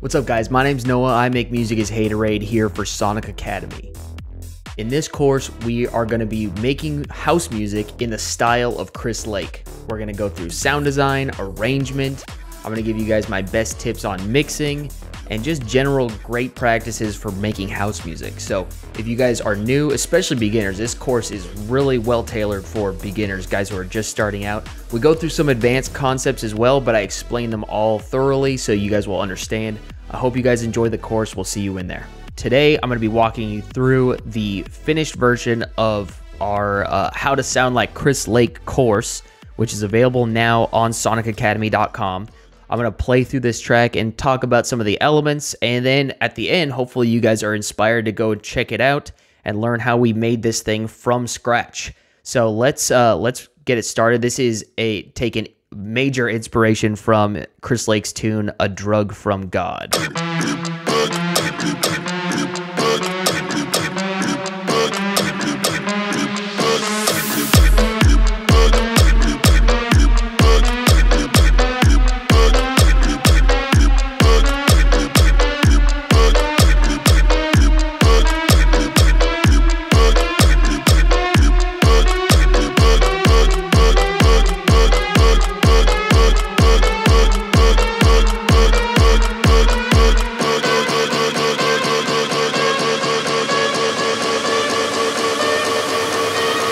What's up guys, my name's Noah, I make music as Haterade here for Sonic Academy. In this course, we are going to be making house music in the style of Chris Lake. We're going to go through sound design, arrangement, I'm going to give you guys my best tips on mixing, and just general great practices for making house music. So if you guys are new, especially beginners, this course is really well tailored for beginners, guys who are just starting out. We go through some advanced concepts as well, but I explain them all thoroughly so you guys will understand. I hope you guys enjoy the course. We'll see you in there. Today, I'm gonna be walking you through the finished version of our How to Sound Like Chris Lake course, which is available now on sonicacademy.com. I'm going to play through this track and talk about some of the elements, and then at the end, hopefully you guys are inspired to go check it out and learn how we made this thing from scratch. So let's get it started. This is taking major inspiration from Chris Lake's tune, A Drug From God.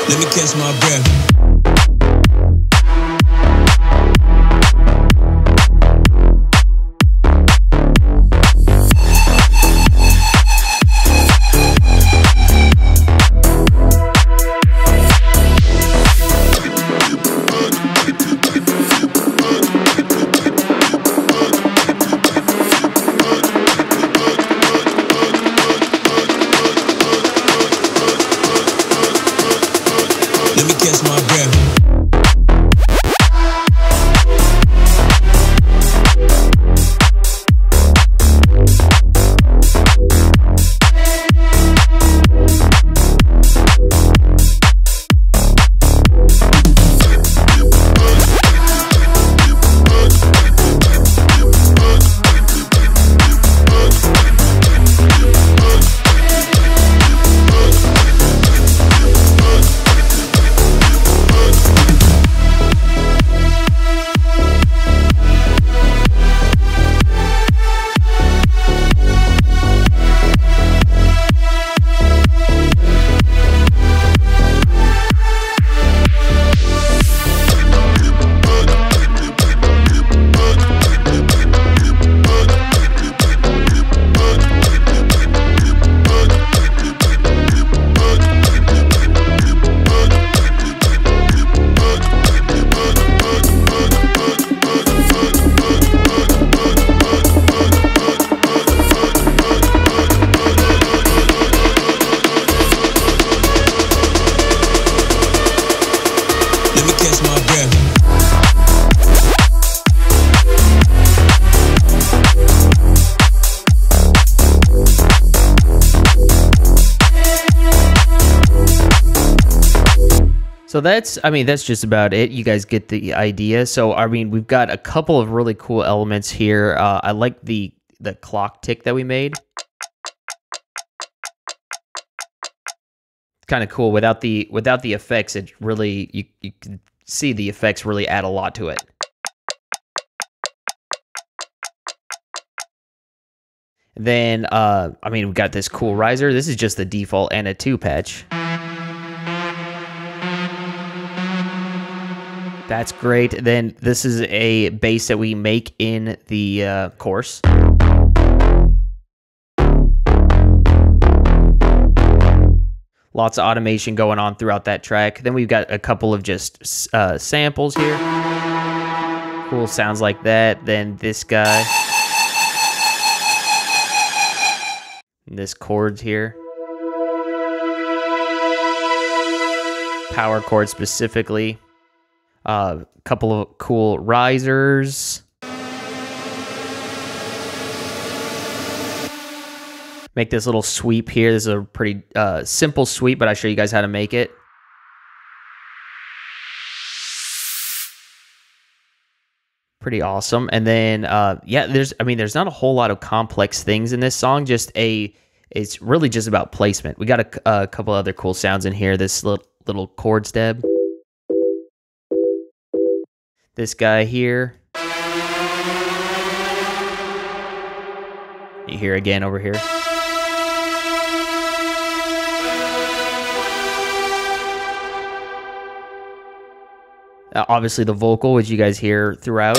Let me catch my breath. So that's just about it. You guys get the idea. So, I mean, we've got a couple of really cool elements here. I like the clock tick that we made. It's kind of cool. Without the effects, it really, you can see the effects really add a lot to it. Then, I mean, we've got this cool riser. This is just the default ANA 2 patch. That's great. Then this is a bass that we make in the course. Lots of automation going on throughout that track. Then we've got a couple of just samples here. Cool sounds like that. Then this guy. And this chords here. Power chords specifically. Couple of cool risers. Make this little sweep here. This is a pretty simple sweep, but I'll show you guys how to make it. Pretty awesome. And then, yeah, there's not a whole lot of complex things in this song. It's really just about placement. We got a couple other cool sounds in here. This little chord stab. This guy here. You hear again over here. Obviously the vocal, which you guys hear throughout.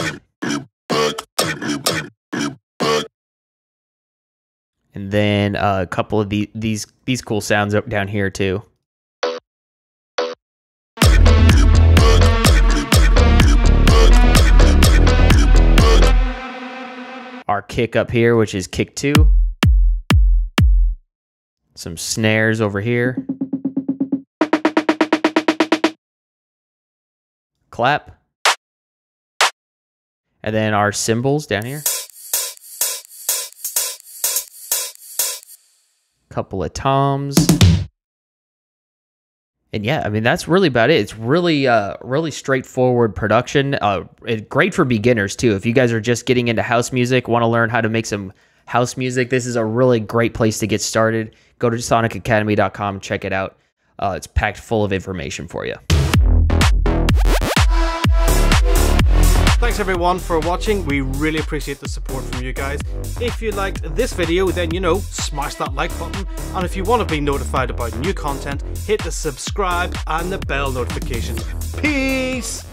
And then a couple of these cool sounds up down here too. Our kick up here, which is kick 2. Some snares over here. Clap. And then our cymbals down here. Couple of toms. And yeah, I mean, that's really about it. It's really, really straightforward production. Great for beginners too. If you guys are just getting into house music, want to learn how to make some house music, this is a really great place to get started. Go to sonicacademy.com, check it out. It's packed full of information for you. Thanks everyone for watching. We really appreciate the support from you guys. If you liked this video, then you know, smash that like button, and if you want to be notified about new content, hit the subscribe and the bell notification. Peace!